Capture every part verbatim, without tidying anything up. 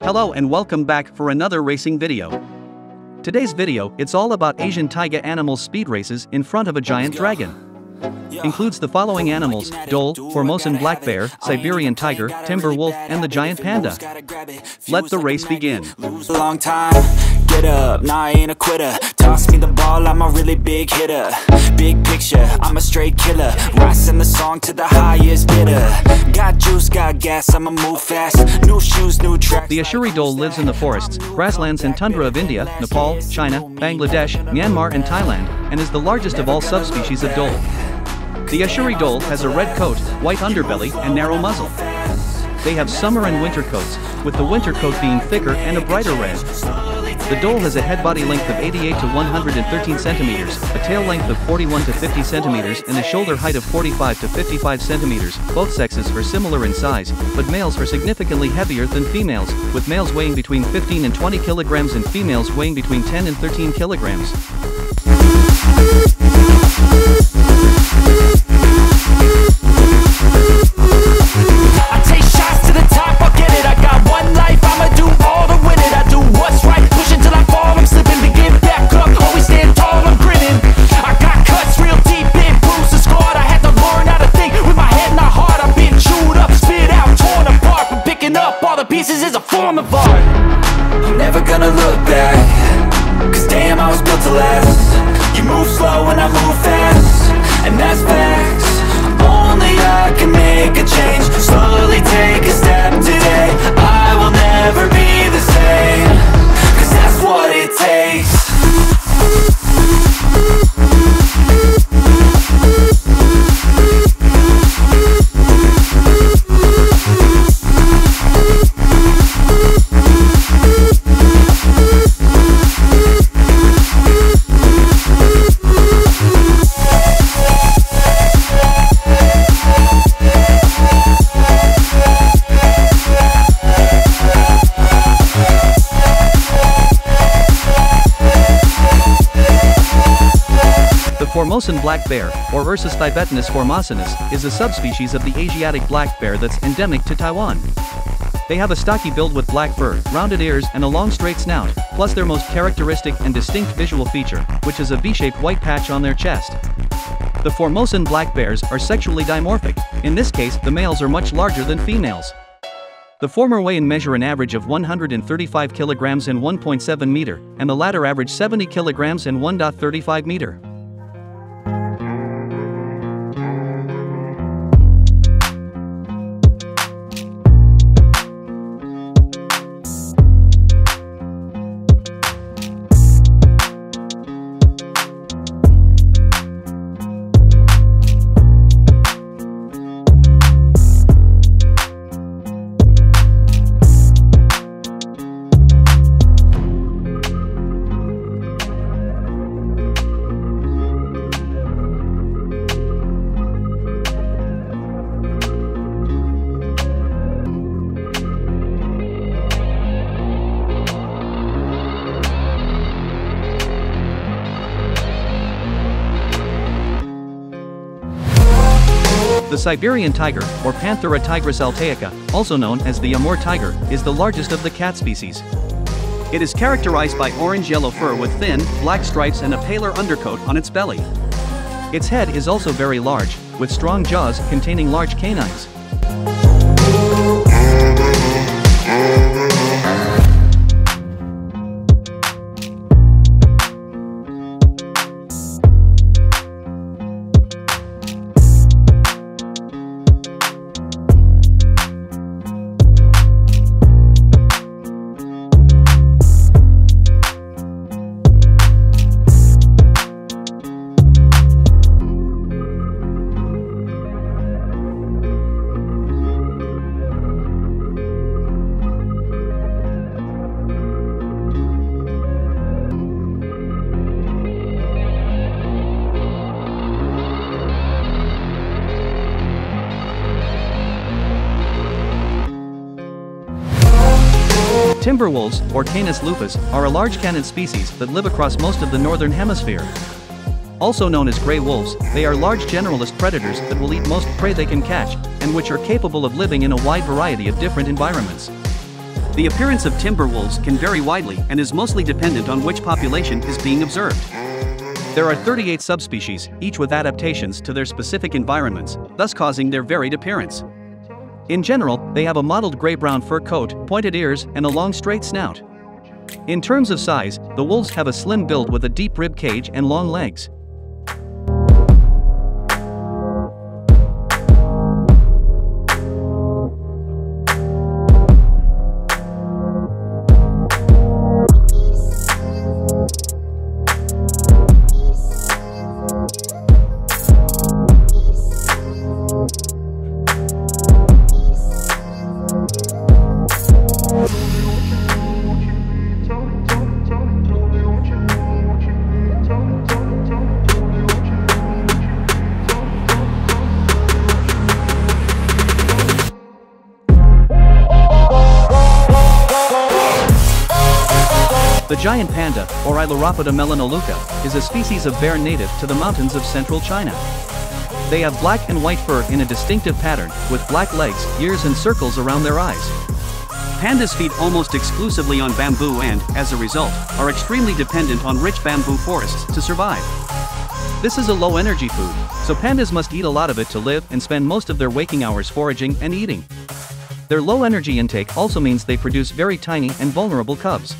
Hello and welcome back for another racing video. Today's video, it's all about Asian tiger animals speed races in front of a giant dragon. Includes the following animals: Dhole, Formosan black bear, Siberian tiger, timber wolf, and the giant panda. Let the race begin. Get up, nah, I ain't a quitter. Toss me the ball, I'm a really big hitter. Big picture, I'm a straight killer. Rising the song to the highest bidder. Got juice, got gas, I'ma move fast. New shoes, new tracks. The Asiatic Dhole lives in the forests, grasslands and tundra of India, Nepal, China, Bangladesh, Myanmar and Thailand, and is the largest of all subspecies of Dhole. The Asiatic Dhole has a red coat, white underbelly and narrow muzzle. They have summer and winter coats, with the winter coat being thicker and a brighter red. The Dhole has a head-body length of eighty-eight to one hundred thirteen centimeters, a tail length of forty-one to fifty centimeters and a shoulder height of forty-five to fifty-five centimeters. Both sexes are similar in size, but males are significantly heavier than females, with males weighing between fifteen and twenty kilograms and females weighing between ten and thirteen kilograms. Pieces is a form of art. I'm never gonna look back, cause damn I was built to last. You move slow and I move fast, and that's facts. Only I can make a change. Slowly take a step today, I will never be the same, cause that's what it takes. Formosan black bear, or Ursus thibetanus formosanus, is a subspecies of the Asiatic black bear that's endemic to Taiwan. They have a stocky build with black fur, rounded ears and a long straight snout, plus their most characteristic and distinct visual feature, which is a V-shaped white patch on their chest. The Formosan black bears are sexually dimorphic. In this case, the males are much larger than females. The former weigh and measure an average of one hundred thirty-five kilograms and one point seven meter, and the latter average seventy kilograms and one point three five meter. The Siberian tiger, or Panthera tigris altaica, also known as the Amur tiger, is the largest of the cat species. It is characterized by orange-yellow fur with thin, black stripes and a paler undercoat on its belly. Its head is also very large, with strong jaws containing large canines. Timber wolves, or Canis lupus, are a large canid species that live across most of the northern hemisphere. Also known as gray wolves, they are large generalist predators that will eat most prey they can catch, and which are capable of living in a wide variety of different environments. The appearance of timber wolves can vary widely and is mostly dependent on which population is being observed. There are thirty-eight subspecies, each with adaptations to their specific environments, thus causing their varied appearance. In general, they have a mottled gray-brown fur coat, pointed ears, and a long straight snout. In terms of size, the wolves have a slim build with a deep rib cage and long legs. The giant panda, or Ailuropoda melanoleuca, is a species of bear native to the mountains of central China. They have black and white fur in a distinctive pattern, with black legs, ears and circles around their eyes. Pandas feed almost exclusively on bamboo and, as a result, are extremely dependent on rich bamboo forests to survive. This is a low-energy food, so pandas must eat a lot of it to live and spend most of their waking hours foraging and eating. Their low-energy intake also means they produce very tiny and vulnerable cubs.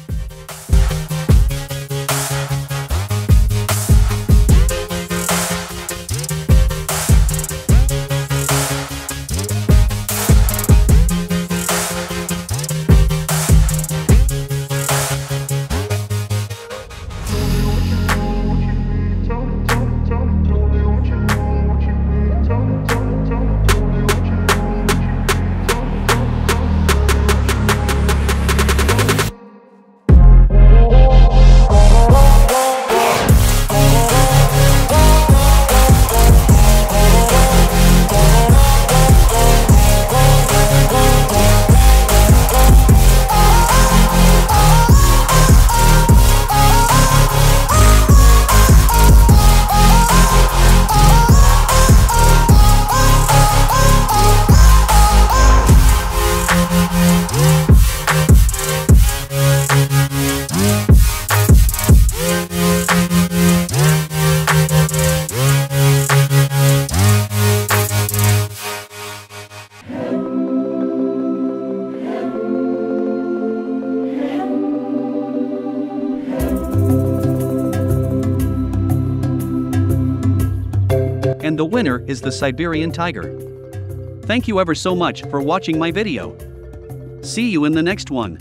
And the winner is the Siberian tiger. Thank you ever so much for watching my video. See you in the next one.